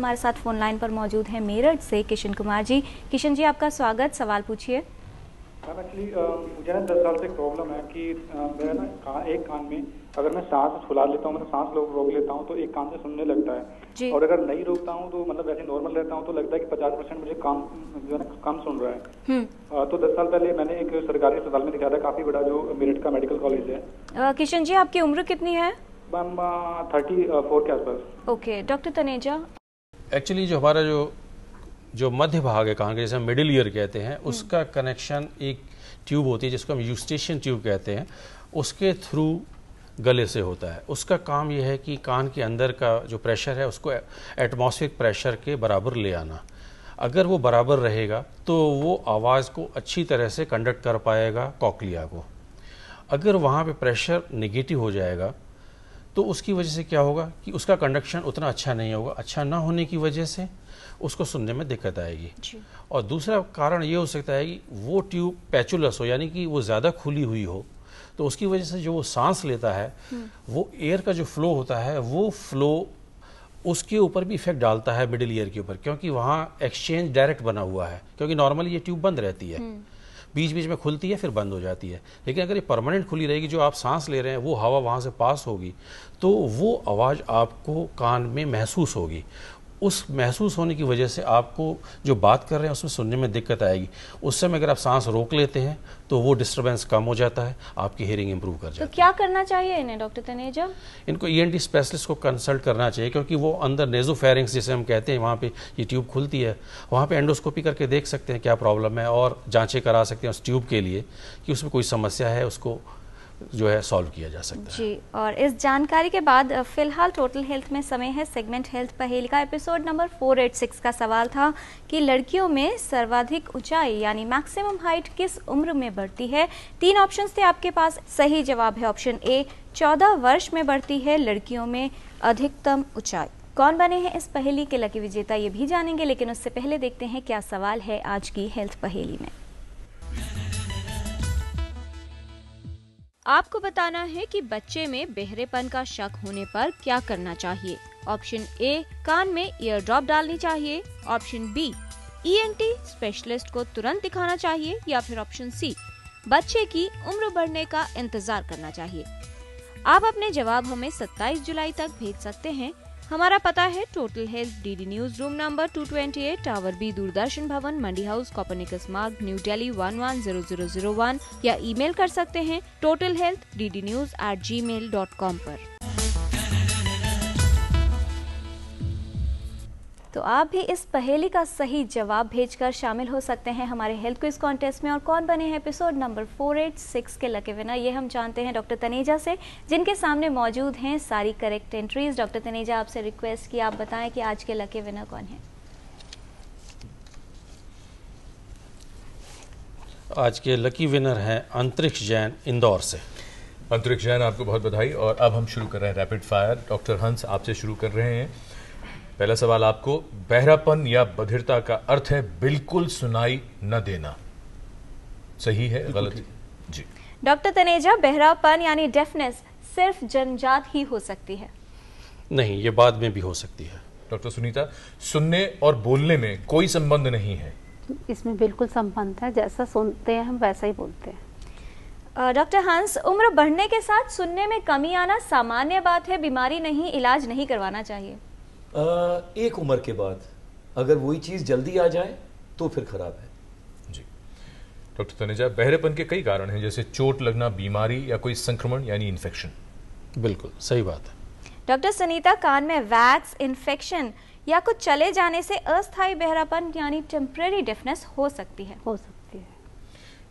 हमारे साथ phone line पर मौजूद हैं मेरठ से किशन कुमार जी। किशन जी, आपका स्वागत, सवाल पूछिए। मैम एक्चुअली मुझे ना 10 साल से एक प्रॉब्लम है कि मेरा ना एक कान में अगर मैं सांस फुला लेता हूँ, मतलब सांस रोक लेता हूँ तो एक कान से सुनने लगता है, और अगर नहीं रोकता हूँ तो मतलब वैसे नॉर्मल रहता हूँ तो लगता है कि 50% मुझे काम जो है ना कम सुन रहा है। तो 10 साल पहले मैंने एक सरकारी अस्पताल में दिखाया था, काफी बड़ा जो मेरठ का मेडिकल कॉलेज है। किशन जी, आपकी उम्र कितनी है? मैम 34 के आसपास। Okay, doctor Taneja. एक्चुअली जो हमारा जो मध्य भाग है कान का, जैसे हम मिडिल ईयर कहते हैं, उसका कनेक्शन एक ट्यूब होती है जिसको हम यूस्टेशियन ट्यूब कहते हैं, उसके थ्रू गले से होता है। उसका काम यह है कि कान के अंदर का जो प्रेशर है उसको एटमॉस्फेरिक प्रेशर के बराबर ले आना। अगर वो बराबर रहेगा तो वो आवाज़ को अच्छी तरह से कंडक्ट कर पाएगा कॉकलिया को। अगर वहाँ पर प्रेशर नेगेटिव हो जाएगा तो उसकी वजह से क्या होगा कि उसका कंडक्शन उतना अच्छा नहीं होगा। अच्छा ना होने की वजह से उसको सुनने में दिक्कत आएगी। और दूसरा कारण ये हो सकता है कि वो ट्यूब पैचुलस हो, यानी कि वो ज़्यादा खुली हुई हो, तो उसकी वजह से जो वो सांस लेता है वो एयर का जो फ्लो होता है वो फ्लो उसके ऊपर भी इफेक्ट डालता है मिडिल ईयर के ऊपर, क्योंकि वहाँ एक्सचेंज डायरेक्ट बना हुआ है। क्योंकि नॉर्मली ये ट्यूब बंद रहती है, बीच बीच में खुलती है फिर बंद हो जाती है, लेकिन अगर ये परमानेंट खुली रहेगी, जो आप सांस ले रहे हैं वो हवा वहाँ से पास होगी तो वो आवाज़ आपको कान में महसूस होगी। उस महसूस होने की वजह से आपको जो बात कर रहे हैं उसमें सुनने में दिक्कत आएगी। उस समय अगर आप सांस रोक लेते हैं तो वो डिस्टर्बेंस कम हो जाता है, आपकी हेयरिंग इंप्रूव कर जाती है। तो क्या करना चाहिए इन्हें डॉक्टर तनेजा? इनको ENT स्पेशलिस्ट को कंसल्ट करना चाहिए, क्योंकि वो अंदर नेसोफैरिंक्स जिसे हम कहते हैं, वहाँ पे ये ट्यूब खुलती है, वहाँ पे एंडोस्कोपी करके देख सकते हैं क्या प्रॉब्लम है, और जाँचें करा सकते हैं उस ट्यूब के लिए कि उसमें कोई समस्या है, उसको जो है सॉल्व किया जा सकता है जी। और इस जानकारी के बाद फिलहाल टोटल हेल्थ में समय है। सेगमेंट हेल्थ पहेली का एपिसोड नंबर 486 का सवाल था कि लड़कियों में सर्वाधिक ऊंचाई यानी मैक्सिमम हाइट किस उम्र में बढ़ती है। 3 ऑप्शंस थे आपके पास। सही जवाब है ऑप्शन ए, 14 वर्ष में बढ़ती है लड़कियों में अधिकतम ऊंचाई। कौन बने हैं इस पहेली के लकी विजेता ये भी जानेंगे, लेकिन उससे पहले देखते हैं क्या सवाल है आज की हेल्थ पहेली में। आपको बताना है कि बच्चे में बेहरेपन का शक होने पर क्या करना चाहिए। ऑप्शन ए, कान में ईयर ड्रॉप डालनी चाहिए। ऑप्शन बी, ENT स्पेशलिस्ट को तुरंत दिखाना चाहिए। या फिर ऑप्शन सी, बच्चे की उम्र बढ़ने का इंतजार करना चाहिए। आप अपने जवाब हमें 27 जुलाई तक भेज सकते हैं। हमारा पता है total health, DD news room number 228, tower B, Doordarshan भवन, Mandi house, Copernicus Marg, new Delhi 110001, या ईमेल कर सकते हैं totalhealth@gmail.com पर। तो आप भी इस पहेली का सही जवाब भेजकर शामिल हो सकते हैं हमारे हेल्थ क्विज कॉन्टेस्ट में। और कौन बने हैं एपिसोड नंबर 486 के लकी विनर ये हम जानते हैं डॉक्टर तनेजा से, जिनके सामने मौजूद हैं सारी करेक्ट एंट्रीज। डॉक्टर तनेजा, आपसे रिक्वेस्ट की आप बताएं कि आज के लकी विनर कौन है। आज के लकी विनर हैं अंतरिक्ष जैन इंदौर से। अंतरिक्ष जैन, आपको बहुत बधाई। और अब हम शुरू कर रहे हैं रैपिड फायर। डॉक्टर हंस, आपसे शुरू कर रहे हैं। पहला सवाल आपको, बहरापन या बधिरता का अर्थ है बिल्कुल सुनाई न देना। सही है, गलत है? जी। डॉक्टर तनेजा, बहरापन यानी डेफनेस सिर्फ जन्मजात ही हो सकती है? नहीं, ये बाद में भी हो सकती है। डॉक्टर सुनीता, सुनने और बोलने में कोई संबंध नहीं है? इसमें बिल्कुल संबंध है, जैसा सुनते हैं हम वैसा ही बोलते हैं। डॉक्टर हंस, उम्र बढ़ने के साथ सुनने में कमी आना सामान्य बात है, बीमारी नहीं, इलाज नहीं करवाना चाहिए? एक उम्र के बाद अगर वही चीज़ जल्दी आ जाए तो फिर खराब है। जी। डॉक्टर तनेजा, बहरेपन के कई कारण हैं, जैसे चोट लगना, बीमारी, या कोई संक्रमण यानी इन्फेक्शन। बिल्कुल सही बात है। डॉक्टर सुनीता, कान में वैक्स, इन्फेक्शन या कुछ चले जाने से अस्थायी बहरापन यानी टेम्परेरी डेफनेस हो सकती है? हो सकती है।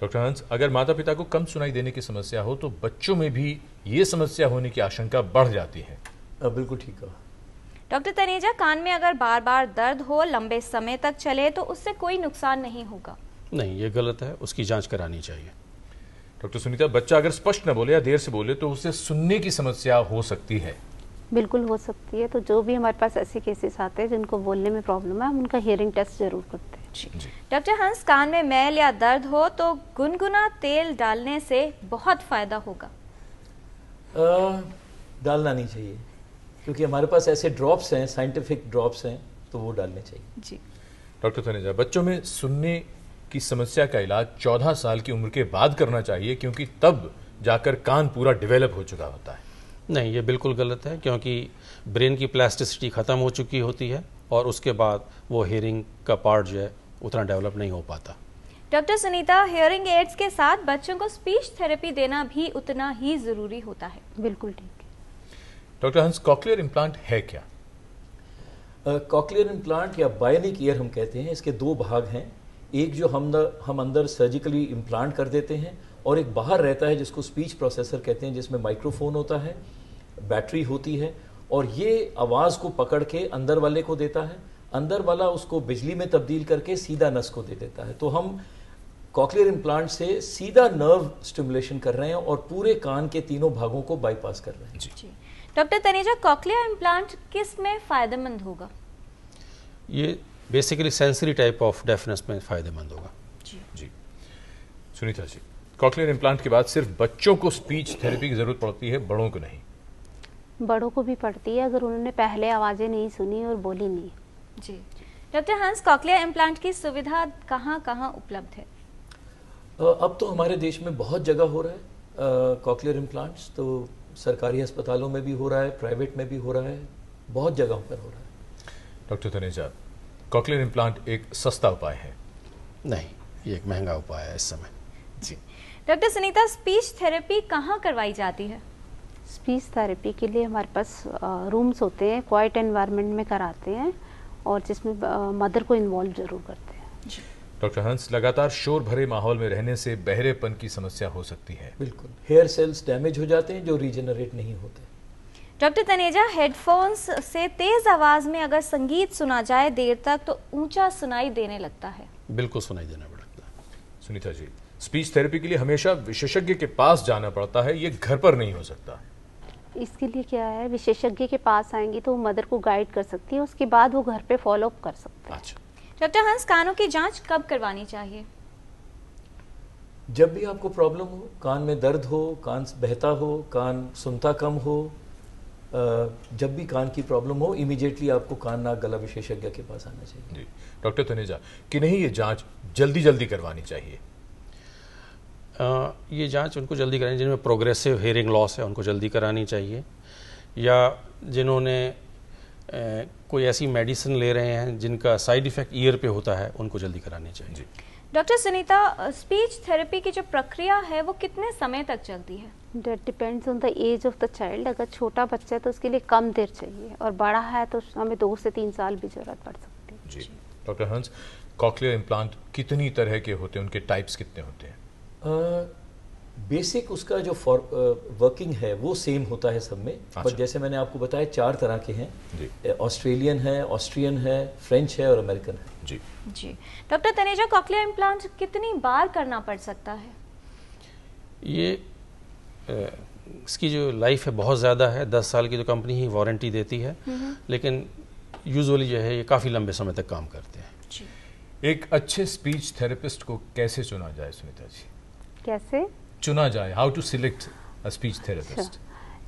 डॉक्टर हंस, अगर माता पिता को कम सुनाई देने की समस्या हो तो बच्चों में भी ये समस्या होने की आशंका बढ़ जाती है? बिल्कुल ठीक है। डॉक्टर तनेजा, कान में अगर बार बार दर्द हो, लंबे समय तक चले, तो उससे कोई नुकसान नहीं होगा? नहीं, ये गलत है, उसकी जांच करानी चाहिए। डॉक्टर सुनीता, बच्चा अगर स्पष्ट न बोले या देर से बोले तो उससे सुनने की समस्या हो सकती है? बिल्कुल हो सकती है। तो जो भी हमारे पास ऐसे केसेस आते हैं जिनको बोलने में प्रॉब्लम है, हम उनका हियरिंग टेस्ट जरूर करते हैं। डॉक्टर हंस, कान में मैल या दर्द हो तो गुनगुना तेल डालने से बहुत फायदा होगा? डालना नहीं चाहिए, क्योंकि हमारे पास ऐसे ड्रॉप्स हैं, साइंटिफिक ड्रॉप्स हैं तो वो डालने चाहिए। जी डॉक्टर तनेजा, बच्चों में सुनने की समस्या का इलाज 14 साल की उम्र के बाद करना चाहिए क्योंकि तब जाकर कान पूरा डेवलप हो चुका होता है। नहीं, ये बिल्कुल गलत है क्योंकि ब्रेन की प्लास्टिसिटी ख़त्म हो चुकी होती है और उसके बाद वो हेयरिंग का पार्ट जो है उतना डेवलप नहीं हो पाता। डॉक्टर सुनीता, हेयरिंग एड्स के साथ बच्चों को स्पीच थेरेपी देना भी उतना ही ज़रूरी होता है। बिल्कुल ठीक है। डॉक्टर हंस, कॉकलियर इम्प्लांट है क्या? कॉकलियर इम्प्लांट या बायोनिक ईयर हम कहते हैं, इसके दो भाग हैं। एक जो हम अंदर सर्जिकली इम्प्लांट कर देते हैं और एक बाहर रहता है जिसको स्पीच प्रोसेसर कहते हैं, जिसमें माइक्रोफोन होता है, बैटरी होती है और ये आवाज़ को पकड़ के अंदर वाले को देता है, अंदर वाला उसको बिजली में तब्दील करके सीधा नस को दे देता है। तो हम कॉकलियर इम्प्लांट से सीधा नर्व स्टिमुलेशन कर रहे हैं और पूरे कान के तीनों भागों को बाईपास कर रहे हैं। जी डॉक्टर तनेजा, कॉकलियर इम्प्लांट किस में फ़ायदेमंद होगा? ये basically sensory type of deafness में फ़ायदेमंद होगा। जी सुनीता जी, कॉकलियर इम्प्लांट के बाद सिर्फ बच्चों को स्पीच थेरेपी की ज़रूरत पड़ती है, बड़ों को नहीं? बड़ों को भी पड़ती है अगर उन्होंने पहले आवाज़ें नहीं सुनी और बोली नहीं। जी डॉक्टर हंस, कॉकलियर इम्प्लांट की सुविधा कहाँ कहाँ उपलब्ध है? अब तो हमारे देश में बहुत जगह हो रहा है कॉकलियर इम्प्लांट्स, तो सरकारी अस्पतालों में भी हो रहा है, प्राइवेट में भी हो रहा है, बहुत जगहों पर हो रहा है। डॉक्टर तनेजा, कॉकलियर इम्प्लांट एक सस्ता उपाय है? नहीं, ये एक महंगा उपाय है इस समय। जी डॉक्टर सुनीता, स्पीच थेरेपी कहाँ करवाई जाती है? स्पीच थेरेपी के लिए हमारे पास रूम्स होते हैं, क्वाइट एनवायरनमेंट में कराते हैं और जिसमें मदर को इन्वॉल्व जरूर करते हैं। डॉक्टर हंस, लगातार शोर भरे माहौल में रहने से बहरेपन की समस्या हो सकती है? बिल्कुल, हेयर सेल्स डैमेज हो जाते हैं जो रीजनरेट नहीं होते। डॉक्टर तनेजा, हेडफोन्स से तेज आवाज में अगर संगीत सुना जाए देर तक तो ऊंचा सुनाई देने लगता है? बिल्कुल, सुनाई देना पड़ता है। सुनीता जी, स्पीच थेरेपी के लिए हमेशा विशेषज्ञ के पास जाना पड़ता है, ये घर पर नहीं हो सकता? इसके लिए क्या है, विशेषज्ञ के पास आएंगी तो मदर को गाइड कर सकती है, उसके बाद वो घर पे फॉलो अप कर सकते हैं। अच्छा डॉक्टर हंस, कानों की जांच कब करवानी चाहिए? जब भी आपको प्रॉब्लम हो, कान में दर्द हो, कान बहता हो, कान सुनता कम हो, जब भी कान की प्रॉब्लम हो इमीडिएटली आपको कान नाक गला विशेषज्ञ के पास आना चाहिए। डॉक्टर तनेजा, कि नहीं ये जाँच जल्दी जल्दी करवानी चाहिए? ये जांच उनको जल्दी करानी, जिनमें प्रोग्रेसिव हेयरिंग लॉस है उनको जल्दी करानी चाहिए, या जिन्होंने कोई ऐसी मेडिसिन ले रहे हैं जिनका साइड इफेक्ट ईयर पे होता है उनको जल्दी करानी चाहिए। डॉक्टर सुनीता, स्पीच थेरेपी की जो प्रक्रिया है वो कितने समय तक चलती है? That depends on the age of the child. अगर छोटा बच्चा है तो उसके लिए कम देर चाहिए और बड़ा है तो हमें 2 से 3 साल भी जरूरत पड़ सकती है। जी डॉक्टर हंस, कॉकलियर इम्प्लांट कितनी तरह के होते हैं, उनके टाइप्स कितने होते हैं? बेसिक उसका जो वर्किंग है वो सेम होता है सब में। अच्छा। पर जैसे मैंने आपको बताया 4 तरह के हैं, ऑस्ट्रेलियन है, ऑस्ट्रियन है, फ्रेंच है और अमेरिकन है। जी जी डॉक्टर तनेजा, कॉकलियर इम्प्लांट कितनी बार करना पड़ सकता है? ये इसकी जो लाइफ है बहुत ज़्यादा है, 10 साल की जो कंपनी ही वारंटी देती है, लेकिन यूजुअली जो है ये काफ़ी लंबे समय तक काम करते हैं। जी एक अच्छे स्पीच थेरेपिस्ट को कैसे चुना जाए सुनीता जी? कैसे चुना जाए, how to select a speech therapist?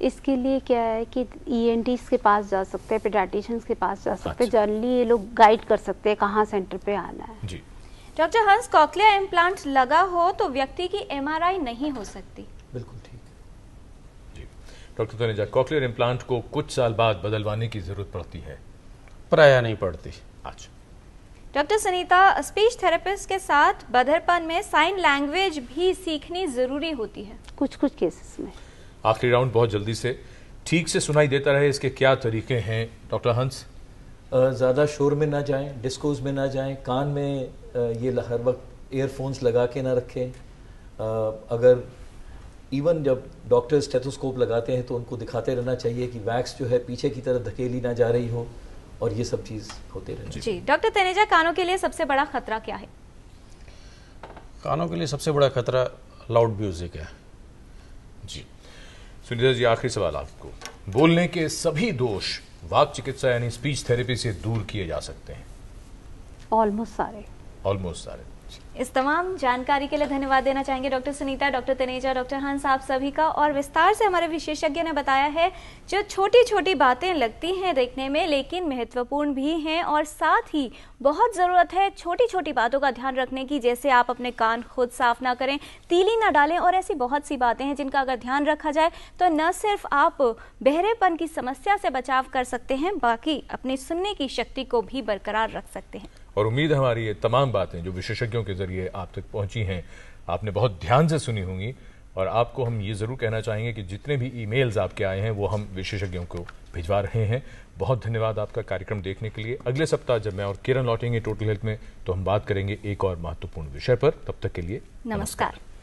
इसके लिए क्या है कि ENTs के पास जा सकते हैं, पेडियाट्रिशियंस के पास जा सकते हैं। अच्छा। जनरली ये लोग गाइड कर सकते हैं कहाँ सेंटर पे आना है। जी डॉक्टर हंस, कॉकलियर इम्प्लांट लगा हो तो व्यक्ति की MRI नहीं हो सकती? बिल्कुल ठीक है। जी डॉक्टर तनेजा, कॉकलियर इम्प्लांट को कुछ साल बाद बदलवाने की जरूरत पड़ती है? प्रायः नहीं पड़ती। अच्छा डॉक्टर सुनीता, स्पीच थेरेपिस्ट के साथ बधरपन में साइन लैंग्वेज भी सीखनी जरूरी होती है? कुछ कुछ केसेस में। आखिरी राउंड बहुत जल्दी से, ठीक से सुनाई देता रहे इसके क्या तरीके हैं डॉक्टर हंस? ज़्यादा शोर में ना जाएं, डिस्कोज में ना जाएं, कान में ये हर वक्त ईयरफोन्स लगा के ना रखें। अगर इवन जब डॉक्टर स्टेथोस्कोप लगाते हैं तो उनको दिखाते रहना चाहिए कि वैक्स जो है पीछे की तरफ धकेली ना जा रही हो और ये सब चीज होते रहती है। जी डॉक्टर तनेजा, कानों के लिए सबसे बड़ा खतरा क्या है? कानों के लिए सबसे बड़ा खतरा लाउड म्यूजिक है। जी सुनीता जी, आखिरी सवाल आपको, बोलने के सभी दोष वाक चिकित्सा यानी स्पीच थेरेपी से दूर किए जा सकते हैं? ऑलमोस्ट सारे। इस तमाम जानकारी के लिए धन्यवाद देना चाहेंगे doctor Sunita, doctor Taneja, doctor Hans, आप सभी का। और विस्तार से हमारे विशेषज्ञ ने बताया है जो छोटी छोटी बातें लगती हैं देखने में लेकिन महत्वपूर्ण भी हैं, और साथ ही बहुत ज़रूरत है छोटी छोटी बातों का ध्यान रखने की, जैसे आप अपने कान खुद साफ ना करें, तीली ना डालें, और ऐसी बहुत सी बातें हैं जिनका अगर ध्यान रखा जाए तो न सिर्फ आप बहरेपन की समस्या से बचाव कर सकते हैं, बाकी अपनी सुनने की शक्ति को भी बरकरार रख सकते हैं। और उम्मीद हमारी ये तमाम बातें जो विशेषज्ञों के जरिए आप तक पहुंची हैं आपने बहुत ध्यान से सुनी होंगी, और आपको हम ये ज़रूर कहना चाहेंगे कि जितने भी ईमेल्स आपके आए हैं वो हम विशेषज्ञों को भिजवा रहे हैं। बहुत धन्यवाद आपका कार्यक्रम देखने के लिए। अगले सप्ताह जब मैं और किरण लौटेंगे टोटल हेल्थ में तो हम बात करेंगे एक और महत्वपूर्ण विषय पर। तब तक के लिए नमस्कार।